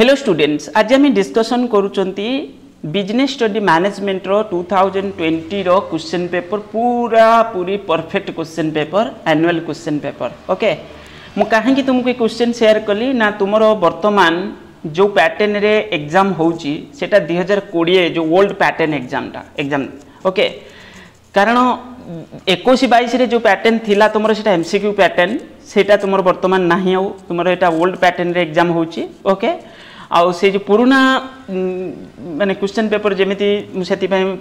Hello students, आज आम discussion करुँच बिजनेस स्टडी मैनेजमेंट रो 2020 रो क्वेश्चन पेपर, पूरा पूरी perfect question paper, annual question paper. Okay, मु कहीं तुमको क्वेश्चन शेयर कली ना, तुमर वर्तमान जो पैटर्न रे एग्जाम होउची सेटा 2020 जो ओल्ड पैटर्न एग्जाम। ओके, कारण 21-22 रे जो पैटर्न थिला तुमर सेटा एमसीक्यू पैटर्न, सेटा तुमर वर्तमान नाही, आउ तुमर एटा ओल्ड पैटर्न रे एग्जाम होउची। ओके, आउ से जो पुराना माने क्वेश्चन पेपर जेमिति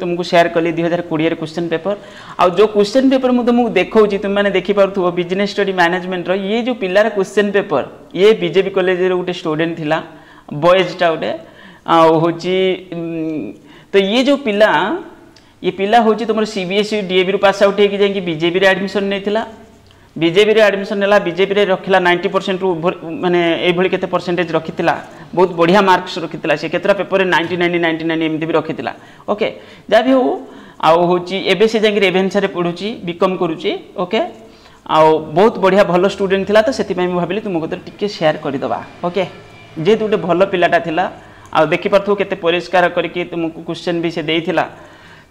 तुमको शेयर कली 2020 क्वेश्चन पेपर। आउ जो क्वेश्चन पेपर मु तुमको देखाऊची, तुम मैंने देखी पार्थुव बिजनेस स्टडी मैनेजमेंट रो ये जो पिलर क्वेश्चन पेपर, ये बीजेपी कॉलेज रे गोटे स्टूडेंट थिला बॉयजटा गोटे होची। तो ये जो पिला, ये पिला होची तुम सीबीएसई डीएवी रु पास आउट होगी जाइए बीजेपी रे एडमिशन नहीं, बीजेपी रे एडमिशन नेला, बीजेपी रे रखिला 90% रु माने एभली केते परसेंटेज रखितिला, बहुत बढ़िया मार्क्स रखितिला से, केतरा पेपर रे 99 एमती भी रखितिला। ओके, जा भी हो आ होची एबे से जाइए रेभेन्सा रे पढुची, बीकॉम करूची। ओके, आ बहुत बढ़िया भलो स्टूडेंट थिला, तो सेति पई मैं भाबिली तुमको टिके शेयर करि दबा। ओके, जेतु गोटे भलो पिलाटा थिला, आ देखि परथु केते परिष्कार करके तुमको क्वेश्चन भी से देइथिला।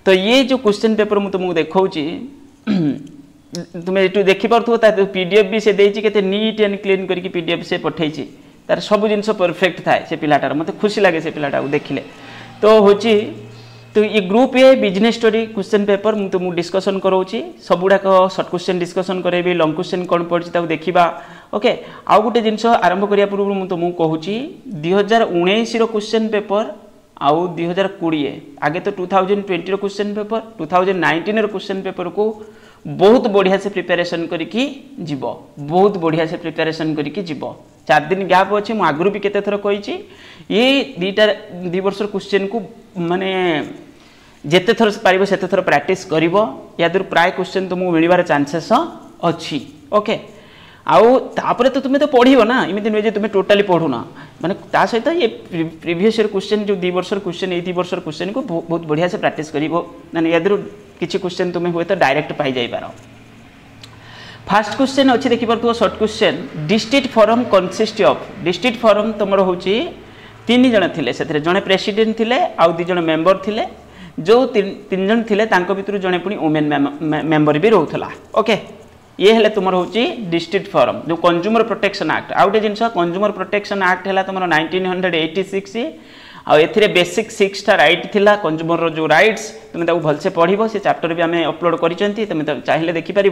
तो ये जो क्वेश्चन पेपर मु तुमको देखाऊची, तुम्हें ये देखी पार्थो, पीडीएफ भी से देती के नीट एंड क्लीन करके पीडीएफ से पठेची, तार सब जिनस परफेक्ट थाए से पिलाटार, मत खुशी लगे से पिलाटा देखिले। तो होची, तो ये group A business study question paper मु तुमको डिस्कसन कराऊची, सबुड़ा सर्ट क्वेश्चन डिस्कसन करेबी, लंग क्वेश्चन कौन पड़ी ताकू देखा। ओके, आउ गोटे जिनस आरंभ करिया पूर्व मु तुमको कहूची 2019 रो क्वेश्चन पेपर आउ 2020 आगे तो 2020 रो क्वेश्चन पेपर, 2019 रो क्वेश्चन पेपर को बहुत बढ़िया से प्रिपेरेसन करिकी जीवो, बहुत बढ़िया से प्रिपेरेसन करिकी जीवो। 4 दिन गैप अच्छे, मु आगु भी केते थर कहिची, ये दीटा 2 वर्ष क्वेश्चन को माने जेते थर पारिबो सेते थर प्रैक्टिस करिवो, या दूर प्राय क्वेश्चन तुमको मिलवार चांसेस अच्छी। ओके, आउ तापरे तो तुम्हें तो पढ़ो ना, इमती नुहे तुम्हें टोटाली पढ़ुना, माने ता सहित ये प्रीवियस ईयर क्वेश्चन जो 2 वर्ष क्वेश्चन, ये 2 वर्ष क्वेश्चन को बहुत बढ़िया से प्रैक्टिस करिवो, माने यादरू किछि क्वेश्चन तुम्हें हुए तो डायरेक्ट पाई जाई पारो। फर्स्ट क्वेश्चन अछि देखि परथु short question, district forum consist of, district forum तुमरो होछि 3 जण थिले, सेथरे जने प्रेसिडेंट थिले आ 2 जण मेंबर थिले, जो 3 जण थिले तांको भितरु जने पुनी वुमेन मेंबर भी रहउथला। ओके, ये हेले तुम होची डिस्ट्रिक्ट फोरम, जो कंज्यूमर प्रोटेक्शन एक्ट, आउ गोटे जिनस कंज्यूमर प्रोटेक्शन एक्ट है तुम 1986, आ बेसिक 6 राइट थिला, कंज्यूमर रो जो राइट्स तुम भलसे पढ़ो, से चैप्टर भी आम अपलोड कर चाहिए देखिपर।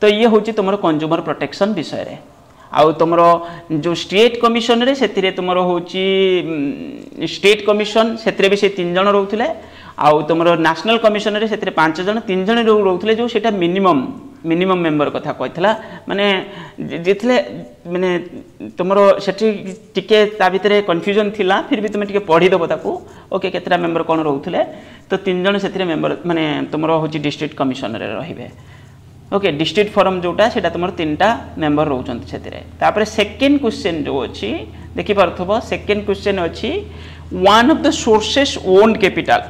तो ये हूँ तुम कंज्यूमर प्रोटेक्शन विषय, आउ तुम जो स्टेट कमिशन रे से तुम हूँ स्टेट कमिशन से 3 जण रोले, आउ तुम नेशनल कमिशन रे से 5 जण, 3 जण रोले, जो से मिनिमम मेंबर कथा कहला, माने जितले माने तुमरो सेठी टिके ता भितरे कन्फ्यूजन थिला, फिर भी तुमे टिके पढ़ी दबो ताकू। ओके, केतरा मेंबर कोन रहउथले, तो 3 जण सेठी मेंबर माने तुमरो होची डिस्ट्रिक्ट कमिशन रे रहिबे। ओके, डिस्ट्रिक्ट फोरम जोटा सेटा तुमर 3टा मेंबर रहउचंत सेतिरे। तापर सेकंड क्वेश्चन जो अछि देखि परथबो, सेकंड क्वेश्चन अछि one of the sources own capital,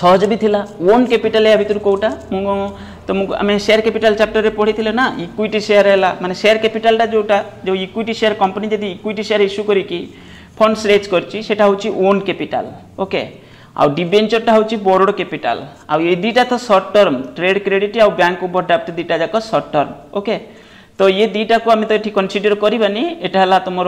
सहज भी थिला, ओन कैपिटल या भितर कोटा तो आम शेयर कैपिटल चैप्टर रे पढ़ी थे ना, इक्विटी शेयर है, माने शेयर कैपिटलटा जोटा जो इक्विटी शेयर कंपनी जब इक्विटी शेयर इश्यू करके फंड्स रेज करची ओन कैपिटल। ओके, आ डिबेंचरटा होची बोरोड कैपिटल, आ ये दीटा तो शॉर्ट टर्म ट्रेड क्रेडिट आ बैंक ओवरड्राफ्ट दीटा जाक शॉर्ट टर्म। ओके, तो ये दीटा को आम तो ये कनसीडर करवानी, यहाँ तुम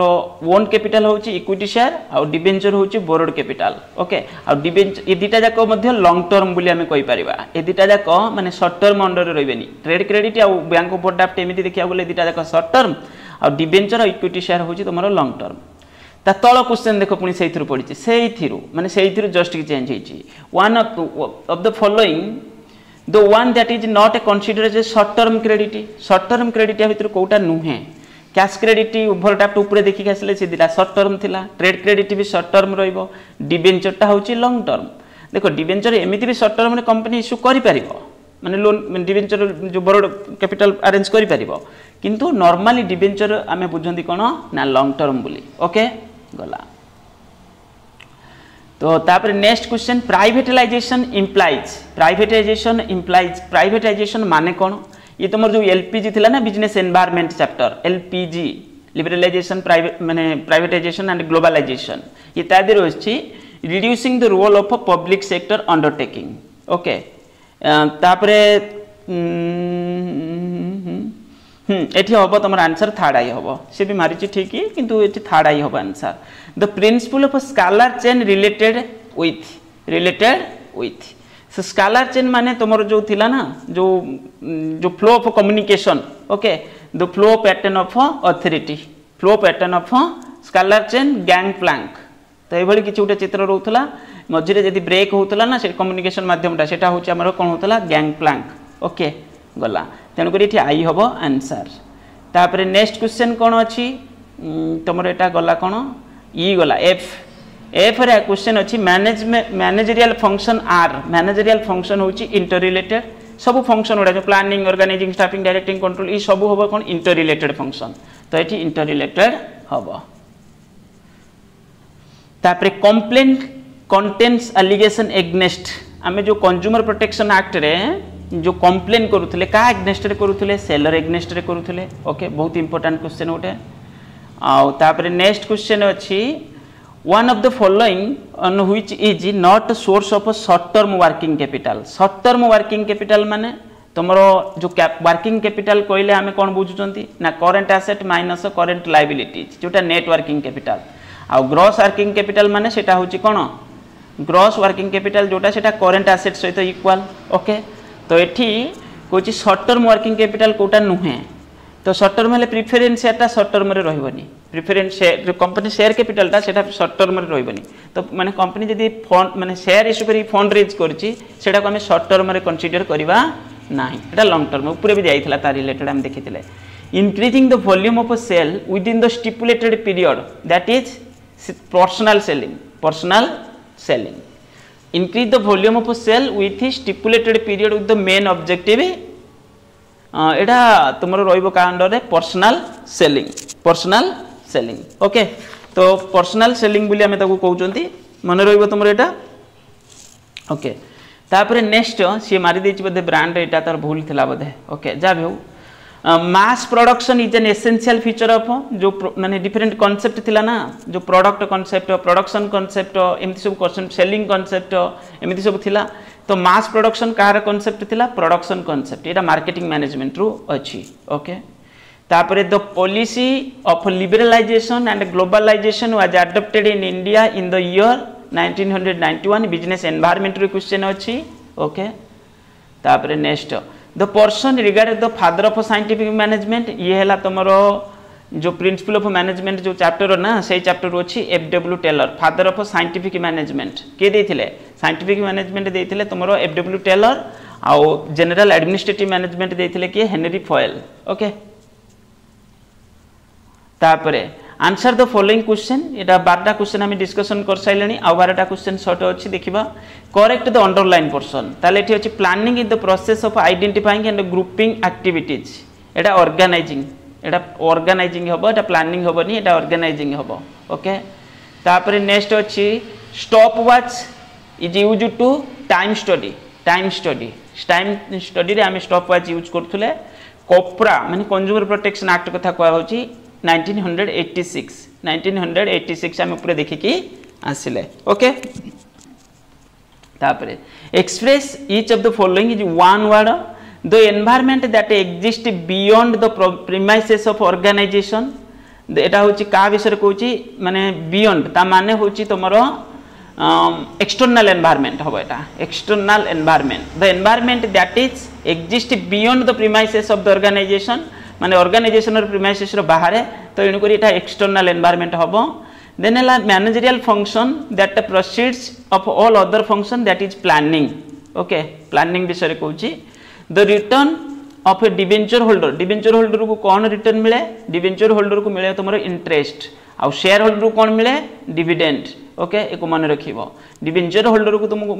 ओन कैपिटल होची इक्विटी शेयर, आ डिबेंचर होची बोरोड कैपिटल। ओके, आ डिबेंचर ये दीटा जाक लंग टर्म बोली आम कही पारिबा, ये दीटा जाक माने शॉर्ट टर्म अंडर रहिबेनी, ट्रेड क्रेडिट आ बैंक ओवरड्राफ्ट एमती देखा गले दीटा जाक शॉर्ट टर्म, आ डिबेंचर इक्विटी शेयर होची तुम लंग टर्म। ता तल क्वेश्चन देख पुणी से पड़ी, से माने से जस्ट कि चेंज होइची, one of the following The one that is not considered as a short term credit या भितर कोटा नुहे, कैश क्रेडिट ओवरड्राफ्ट ऊपर देखिक आसिले से दिला शॉर्ट टर्म थिला, ट्रेड क्रेडिट भी शॉर्ट टर्म रहिबो, डिबेंचर टा होची लॉन्ग टर्म। देखो, डिबेंचर एमिति भी शॉर्ट टर्म रे कंपनी इश्यू करि परिबो, माने लोन डिबेंचर जो बोरोड कैपिटल अरेंज करि परिबो, किंतु नॉर्मली डिबेंचर आमे बुझंदी कोन ना लॉन्ग टर्म बोली। ओके, गला। तो तापर next question, privatisation implies, privatisation माने कौन, ये तुम जो एलपीजी थिला ना business environment chapter, LPG liberalization, privatization and globalization. ये तादेरो अच्छी reducing the role of a public sector undertaking. Okay. तापरे एठी होबो तमर आंसर थर्ड आई होबो से भी मारिछि ठीक ही किंतु एठी थर्ड आई होबो answer the principle of scalar chain related with so scalar chain माने तमर जो थिला ना जो जो flow of communication okay the flow pattern of authority flow pattern of scalar chain gang plank तो ए भली किछु उटे चित्र रहउथला मझिरे जदी ब्रेक होउथला ना से कम्युनिकेशन माध्यमटा सेटा होछि हमर कोन होतला गैंग प्लैंक ओके गला तेणु करी एठी आई होबो आंसर तापरे नेक्स्ट क्वेश्चन कोन अछि तमरो एटा गला कोन ई गला एफ एफ रे क्वेश्चन अछि मैनेजमेंट मैनेजरियल फंक्शन आर मैनेजरियल फंक्शन होछि इंटर रिलेटेड सब फंक्शन ओडा जो planning organising staffing directing control ई सब होबो कोन इंटर रिलेटेड फंक्शन तो एठी इंटर रिलेटेड होबो तापरे कंप्लेंट कंटेंट्स एलिगेशन एग्नेस्ट हमें जो कंज्यूमर प्रोटेक्शन एक्ट रे जो कंप्लेन करूथले का एग्नेस्ट रे करूथले सेलर एग्नेस्ट रे करूथले ओके बहुत इंपोर्टेंट क्वेश्चन ओटे आउ तापरे नेक्स्ट क्वेश्चन अछि one of the following on which is not source of a short term working capital short term working capital माने तमरो जो वर्किंग कैपिटल कोइले हमें कोन बुझुचंती ना current asset minus current liabilities जोटा नेट वर्किंग कैपिटल आ ग्रॉस वर्किंग कैपिटल माने सेटा होची कोन ग्रॉस वर्किंग कैपिटल जोटा सेटा करंट एसेट सहित इक्वल ओके तो एठी कोची शॉर्ट टर्म वर्किंग कैपिटल कोटा नुहे तो शॉर्ट टर्म हेले प्रेफरेंस शेयरटा शॉर्ट टर्म रे रहबनी प्रेफरेंस शेयर कंपनी शेयर कैपिटलटा सेटा शॉर्ट टर्म रे रहबनी तो माने कंपनी जदी फंड माने शेयर इशू करी फंड रेज करची सेटा को हमें शॉर्ट टर्म रे कंसीडर करबा नाही एटा लॉन्ग टर्म ऊपर भी जाईथला तार रिलेटेड हम देखितले increasing the volume of a sale with in the stipulated period that is personal selling increase the volume of a cell with a stipulated period with the main objective एटा तुमरो रोइबो का under रे personal selling okay तो personal selling बुली हमें ताको कहउचंती मन रोइबो तुमरो एटा okay तापरे next से मारि देछि बदे ब्रांड एटा तार भूल थिला बदे ओके जा भेउ mass production is an essential feature of जो माने डिफरेंट कांसेप्ट थिला ना जो प्रोडक्ट कांसेप्ट प्रोडक्शन कांसेप्ट एमति सब कांसेप्ट सेलिंग कांसेप्ट एमति सब थिला तो मास प्रोडक्शन कार कांसेप्ट थिला प्रोडक्शन कांसेप्ट एटा मार्केटिंग मैनेजमेंट रु अछि ओके तापरे the policy of liberalisation and globalisation was adopted in India in the year 1991 business environment रु क्वेश्चन अछि ओके तापरे next the person regarded the father of scientific management ये हैला तमरो जो प्रिंसिपल ऑफ मैनेजमेंट जो चैप्टर ना सेही चैप्टर अछि F W Taylor father of scientific management के देथिले साइंटिफिक मैनेजमेंट देथिले तमरो एफ डब्ल्यू टेलर आ जनरल एडमिनिस्ट्रेटिव मैनेजमेंट देथिले के हेनरी फॉयल ओके तापरे आंसर द फॉलोइंग क्वेश्चन एटा 12टा क्वेश्चन हम डिस्कशन कर सैलेनी आ 12टा क्वेश्चन शॉर्ट अछि देखिबा करेक्ट द अंडरलाइन पर्सन ताले एठी अछि planning is the process of identifying and grouping activities एटा ऑर्गेनाइजिंग होबो एटा प्लानिंग होबो नि एटा ऑर्गेनाइजिंग होबो ओके तापरे नेक्स्ट अछि stop watch is used to time study रे हम स्टॉप वॉच यूज करथुले कोपरा माने कंज्यूमर प्रोटेक्शन एक्ट कथा कहवा होछि 1986 हम ऊपर देखि कि आसिले ओके तापरे express each of the following is one word the environment that exist beyond the premises of organisation एटा होची का विषय कहूची माने बियॉन्ड ता माने होची तमरो एक्सटर्नल एनवायरनमेंट होबो एटा external environment the environment that is exist beyond the premises of the organisation माने ऑर्गेनाइजेशन और प्रीमाइसेस रो बाहर है तो इनको एटा एक्सटर्नल एनवायरनमेंट होबो देन एला managerial function that proceeds of all other function that is planning okay planning विषय रे कहूची the return of a debenture holder को कोन रिटर्न मिले डिबेंचर होल्डर को मिले तमरो इंटरेस्ट आ शेयर होल्डर को कोन मिले डिविडेंड ओके एको मन रखिबो डिबेंचर होल्डर को तुमको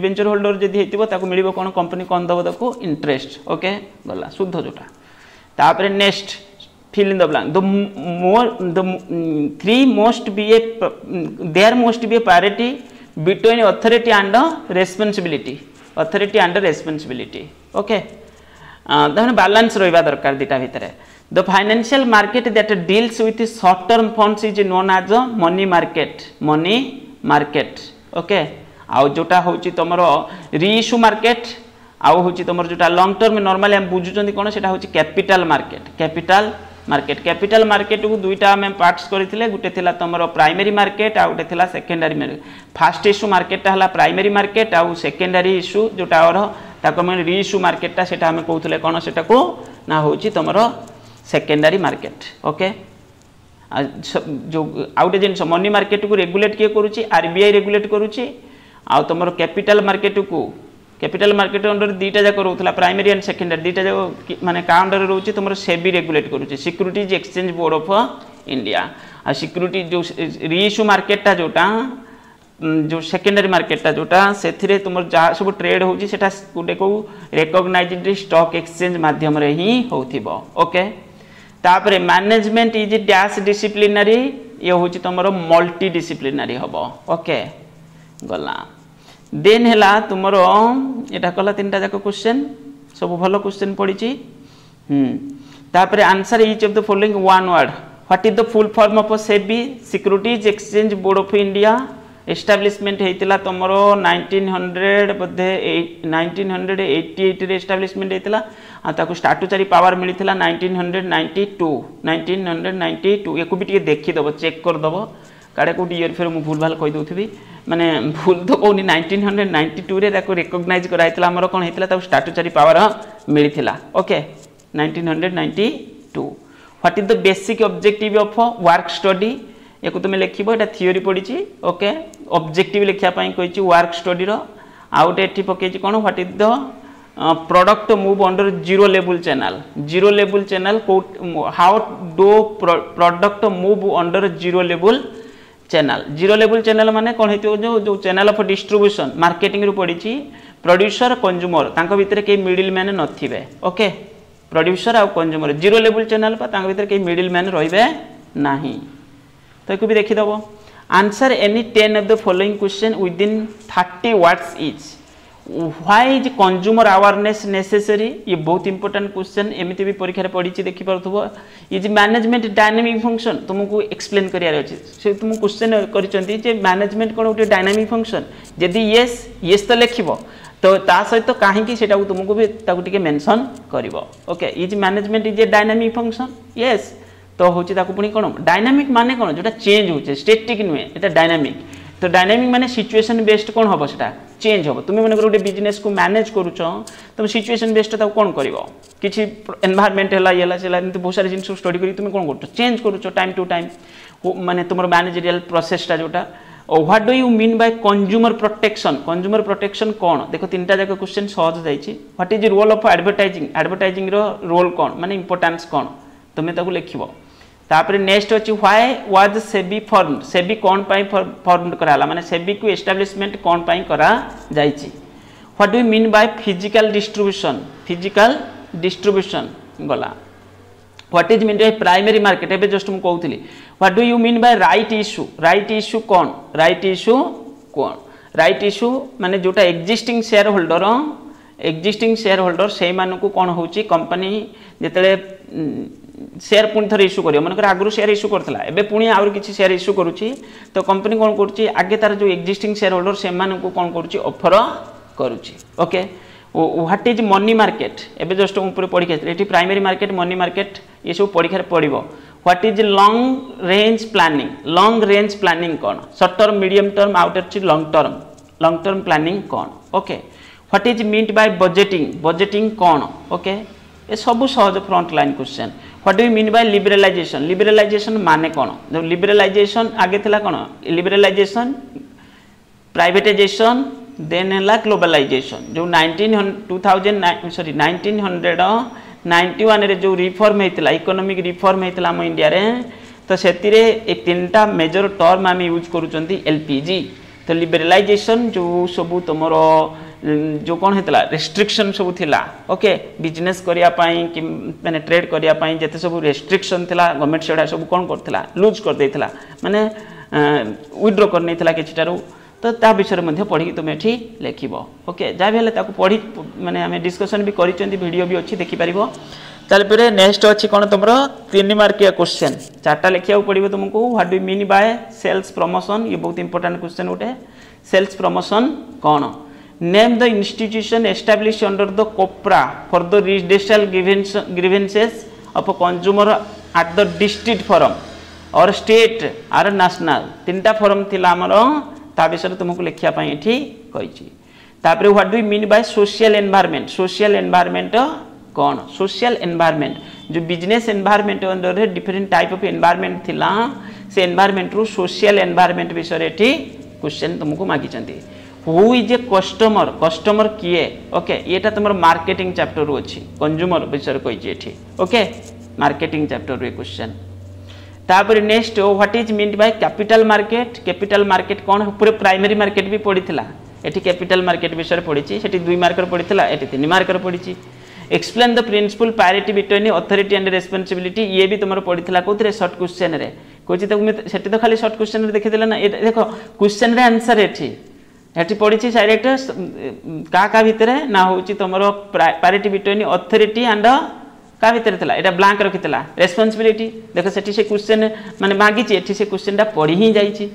डिबेंचर होल्डर जदी हेतिबो ताको मिलिबो कोन कंपनी कोन दबो ताको इंटरेस्ट ओके गला शुद्ध जोटा तापरे next fill in the blank there must be a parity between authority and responsibility okay then balance roiba darkar dita bhitare. The financial market that deals with the short term funds is known as the money market. Money market. Okay. आउ जोटा होची तमरो reissue market आउ होची तमरो जोटा long term normally हम बुझुचंदी कोन सेटा होची capital market. Capital market capital market को दुईटा हम पार्ट्स करथिले. गुटे थिला तमरो प्राइमरी मार्केट आ गुटे थिला secondary market. First issue market हला प्राइमरी मार्केट आउ सेकेंडरी इश्यू जोटा और ताको में रीइश्यू मार्केट ता सेटा हम कहूथले कोन सेटा को ना होची तमरो सेकेंडरी मार्केट. ओके जो आउटे जिन मनी मार्केट को रेगुलेट के करूची आरबीआई रेगुलेट करूची. आउ तुम कैपिटल मार्केट अंडर दीटा जाक रोला प्राइमरी एंड सेकेंडरी दीटा जाक माने का अंडर रोचे तुम सेबी रेगुलेट करुचे securities exchange board of India. आ सिक्यूरिटी जो रीइश्यू मार्केटा जोटा जो सेकेंडरी मार्केटा जोटा से तुम जहाँ सब ट्रेड होटा गोटे को रेकग्नाइज्ड स्टॉक एक्सचेंज माध्यम ही हो. ओके तापर मैनेजमेंट इज डैश डिसिप्लिनरी ये हूँ तुम मल्टी डिसिप्लिनरी हम. ओके गला देन है तुम यहाँ कहला तीन टाइम जाक क्वेश्चन सब भल क्वेश्चन पड़ी. तापर answer each of the following one word. What is the full form of SEBI securities exchange board of India. Establishment होता तुम 1900 बोधे 1988 रे एस्टाब्लिशमेंट होता. स्टाटुटरी पावर मिली 1992 या भी देखीदेव चेक करदेव काड़े कोई इयर फिर मुझे भूल भाल कही दूथी माने भूल तो कहूनी 1992 रे रिकॉग्नाइज कराई आमर कौन होता स्टाटुटरी पावर मिली. Okay 1992. What is the basic objective of work study या तुम लिख थीओरी पड़ी. ओके ऑब्जेक्टिव लिखापी कही वर्क स्टडी आउ गए ये पकई कौन what is the product move under zero level channel. Zero level channel how do product move under zero level channel. Zero level channel माने कौन होती जो जो चैनल ऑफ डिस्ट्रीब्यूशन मार्केटिंग पड़ी प्रोड्यूसर कंज्यूमर तांको भितर के मिडिल मैन नथिबे. ओके प्रोड्यूसर आ कंज्यूमर जीरो लेवल चैनल पर तांको भितर के मिडिल मैन रहिबे नाही. तो एक भी देखीदेव answer any 10 of the following question within 30 words is. Why is consumer awareness necessary ये बहुत इंपोर्टेंट क्वेश्चन एमती भी परीक्षा पड़ी देखी पार्थव. इज मैनेजमेंट डायनामिक फंक्शन तुमको एक्सप्लेन करार अच्छे से तुम क्वेश्चन कर मैनेजमेंट कौन गोटे डायनामिक फंक्शन जदि येस येस तो लिख तो सहित कहीं तुमको भी टे मेनसन कर. Okay is management is a dynamic function yes तो हूँ पुणी कौन डायनामिक माने कौन जो चेंज हो स्टेटिक नुहे ये डायनामिक. तो डायनामिक माने सिचुएशन बेस्ड कौन हम से चेंज हम तुम्हें मन करो गोटे बिजनेस को मैनेज करुच तुम सिचुएशन बेस्ड कौन कर किसी एनवायरनमेंट है ये एमती बहुत सारे जिनस स्टडी करें तुम कौन कर चेंज करुच टाइम टू टाइम माने तुम मैनेजेरियल प्रोसेसटा जोटा. What do you mean by consumer protection. Consumer protection कौन देखो तीन टाइम जाक क्वेश्चन सहज जाइए. What is role of advertising. Advertising role कौन माने इंपोर्टेंस कौन तुम्हें लिख. तापर नेक्स्ट अच्छी why was SEBI formed. SEBI कौन पाई फॉर्मड कराला माने सेबी को एस्टाब्लिशमेंट कौन पाई करा जायछि. What do mean by physical distribution. Physical distribution गला. What is mean by primary market एबे जस्ट हम कहउथली. What do you mean by right issue. Right issue कौन. राइट इश्यू कौन. राइट इश्यू माने जोटा एग्जिस्टिंग शेयर होल्डर से मानू कौन होची कंपनी जेतले शेयर पुणी थे इश्यू कर मन कर आगुरी शेयर इश्यू करता एवं पुणी आर किसी शेयर इश्यू करुच्ची तो कंपनी कौन कर आगे तार जो एक्जिस्टिंग शेयर होल्डर से कौन करफर करुच्ची. Okay what is money market एवं जस्ट ऊपर परीक्षा ये प्राइमरी मार्केट मनी मार्केट ये सब परीक्षा पड़े. What is long range planning कौन. शॉर्ट टर्म मीडियम टर्म आउट अच्छी लॉन्ग टर्म प्लानिंग कौन. Okay what is meant by budgeting कौन. ओके ये सब सहज front line question. What do you mean by liberalisation. Liberalisation माने कौन. जो लिबरलाइजेशन आगे थिला कौन लिबरलाइजेशन प्राइवेटाइजेशन देन है ग्लोबलाइजेशन जो 1991 रे जो रिफॉर्म होता इकोनॉमिक रिफॉर्म होता आम इंडिया रे तो से तीन टा मेजर टर्म आम यूज करूँ एलपीजी. तो लिबरलाइजेशन जो सब तुम जो कौन होता रेस्ट्रिक्शन सब थिला. ओके बिजनेस करिया पाई कि माने ट्रेड करिया पाई जते सब रेस्ट्रिक्शन थिला गवर्नमेंट सेडा सब कौन करथिला लूज कर देथिला माने विथड्रॉ करने थिला किछटारो. तो ता विषय में पढ़ी तुम ये लिख ओके जहाँ भी पढ़ी माने आम डिस्कसन भी वीडियो भी अच्छी देखिपर तापर नेक्स्ट अच्छी कौन तुम 3 मार्किया क्वेश्चन 4टा लिखा पड़ो तुमको what do mean by sales promotion ये बहुत इंपोर्टेंट क्वेश्चन गोटे सेल्स प्रमोशन कौन name the institution establish under the COPRA for the redressal grievances of a consumer at the district forum और स्टेट आर नेशनल 3टा forum थी आमर ता विषय तुमको लिखापी ये तापर what do mean by social environment कौन सोशल एनवायरनमेंट जो बिजनेस एनवायरनमेंट अंडर रे डिफरेंट टाइप ऑफ एनवायरनमेंट थिला से एनवायरनमेंट रु सोशल एनवायरनमेंट विषय रे एठी क्वेश्चन तुमको मागी चंती who is a customer customer किए ओके एटा तुमर मार्केटिंग चैप्टर रु अछि कंज्यूमर विषय कोइ जे एठी ओके मार्केटिंग चैप्टर रे क्वेश्चन तापर next what is mean by capital market कौन पूरे प्राइमरी मार्केट भी पड़ीथिला एठी कैपिटल मार्केट विषय पड़ीछि सेठी 2 मार्कर पड़ीथिला एठी 3 मार्कर पड़ीछि explain the principle parity between authority and responsibility ये भी तुम पढ़ी कौन शॉर्ट क्वेश्चन रे कौन से तो खाली शॉर्ट क्वेश्चन देखीदे ना देख क्वेश्चन रे आंसर ये पढ़ी डायरेक्ट क्या क्या भितर ना हूँ तुम पैरिटी बिटवीन अथॉरिटी एंड क्या भितर था यहाँ ब्लांक रखी रेस्पॉन्सिबिलिटी देख से क्वेश्चन माने मांगी ये से क्वेश्चन टा पढ़ी ही जाइए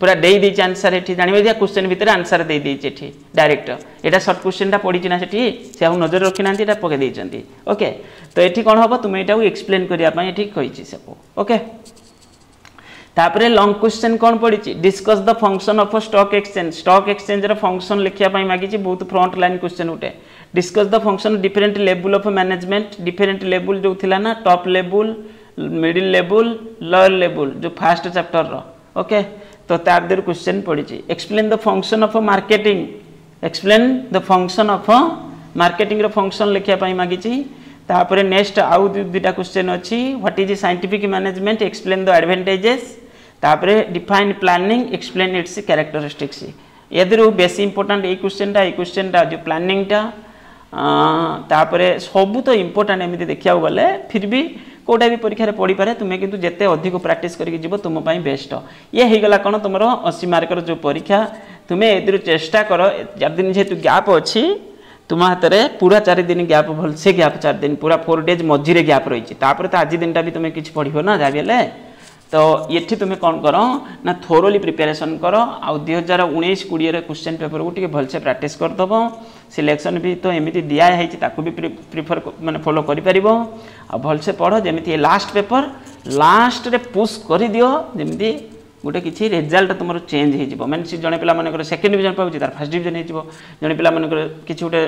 पूरा दे आंसर ये जानवे क्वेश्चन भितर आंसर दे डायरेक्ट यहाँ सर्ट क्वेश्चन टा पड़ी ना से आउ नजर रखी ना यहाँ पकई ओके तो ये कौन हम तुम यहाँ एक्सप्लेन करने सब ओके तापर लंग क्वेश्चन कौन पड़ी discuss the function of stock exchange रो फंक्शन लिखापी मांगी बहुत फ्रंट लाइन क्वेश्चन उठे discuss the function different level of management different level जो थी ना top level middle level lower level जो फास्ट चैप्टर रो ओके तो तार देर क्वेश्चन पड़ी explain the function of marketing explain the function of marketing रो फंक्शन लिखापी मांगी तापर नेक्स्ट आउ 2टा क्वेश्चन अच्छी what is scientific management explain the advantages तापर define planning explain its characteristics यदि बेस इंपोर्टेंट ये क्वेश्चन टा जो प्लानिंगटा तापर सबू तो इंपोर्टेंट एमती देखा गले फिर भी कोटा भी परीक्षा पढ़ी पारे तुम्हें किंतु जेते अधिक प्रैक्टिस करके जीव तुम पाई बेस्ट ये हो गला कौन तुम 80 मार्कर जो परीक्षा तुम्हें ए चेष्टा कर 4 दिन जेहेतु गैप अच्छी तुम हाथ में पूरा 4 दिन गैप भल से गैप 4 दिन पूरा 4 डेज मझीरे गैप रही आज दिन भी तुम्हें किसी पढ़ो ना जहाँ तो ये तुम्हें कौन कर ना थोरोली प्रिपेरेसन कर आउ 2019-20 क्वेश्चन पेपर को टे भलसे प्राक्ट करदेव सिलेक्शन भी तो एमती दिखाई भी प्रिफर माने फॉलो कर भलसे पढ़ जमी लास्ट पेपर लास्ट रे पुश कर दियो जमी गोटे किसी रिजल्ट तुम चेंज हो मैं जड़े पिला मानकर सेकेंड डिविजन पाँच तार फर्स्ट डिविजन हो जड़े पिला मानकर किसी गोटे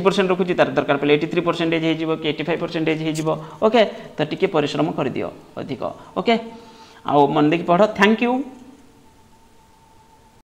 80% रखुच्छी तार दरकार पड़े 83% हो कि 85% हो ओके तो टी परिश्रम कर दियो अधिक ओके आओ मन देखिए पढ़ो थैंक यू।